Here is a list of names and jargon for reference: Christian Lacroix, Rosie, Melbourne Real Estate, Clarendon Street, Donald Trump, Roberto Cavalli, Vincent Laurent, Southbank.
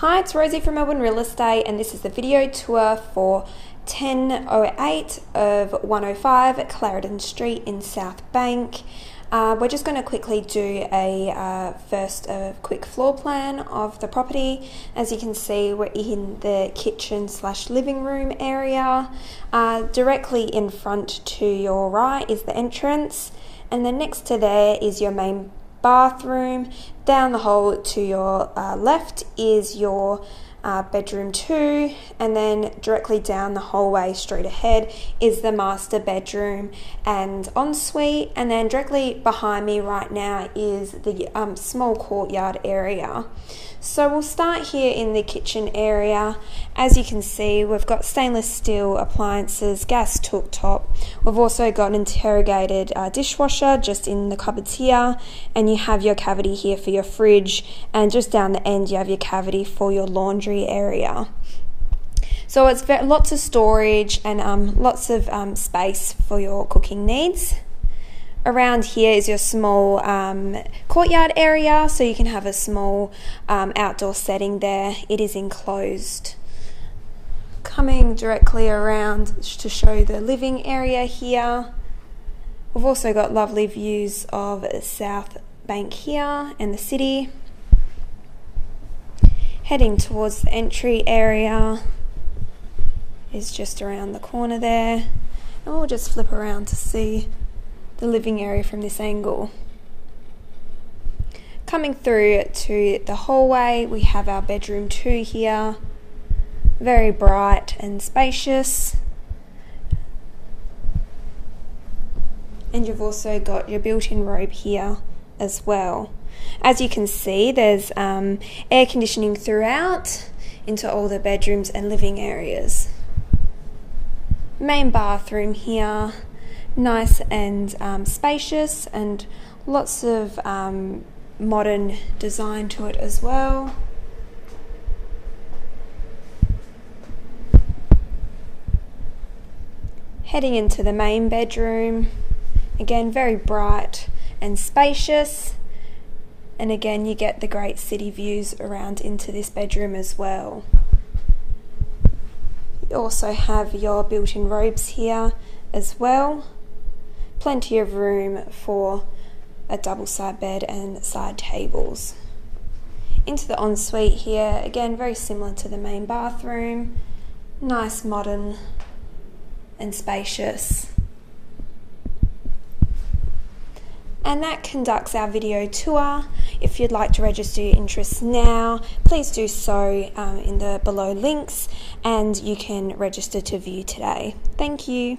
Hi, it's Rosie from Melbourne Real Estate, and this is the video tour for 1008 of 105 at Clarendon Street in Southbank. We're just going to quickly do a quick floor plan of the property. As you can see, we're in the kitchen / living room area. Directly in front to your right is the entrance, and then next to there is your main bathroom. Down the hall to your left is your bedroom 2, and then directly down the hallway straight ahead is the master bedroom and ensuite, and then directly behind me right now is the small courtyard area. So we'll start here in the kitchen area. As you can see, we've got stainless steel appliances, gas cooktop. We've also got an interrogated dishwasher just in the cupboards here, and you have your cavity here for your fridge, and just down the end you have your cavity for your laundry area. So it's got lots of storage and lots of space for your cooking needs. Around here is your small courtyard area, so you can have a small outdoor setting there. It is enclosed. Coming directly around to show the living area here, we've also got lovely views of Southbank here and the city. Heading towards the entry area is just around the corner there, and we'll just flip around to see the living area from this angle. Coming through to the hallway, we have our bedroom 2 here, very bright and spacious, and you've also got your built-in robe here as well. As you can see, there's air conditioning throughout into all the bedrooms and living areas. Main bathroom here, nice and spacious, and lots of modern design to it as well. Heading into the main bedroom, again very bright and spacious. And again, you get the great city views around into this bedroom as well. You also have your built-in robes here as well. Plenty of room for a double side bed and side tables. Into the ensuite here, again very similar to the main bathroom. Nice, modern and spacious. And that conducts our video tour. If you'd like to register your interest now, please do so in the below links, and you can register to view today. Thank you.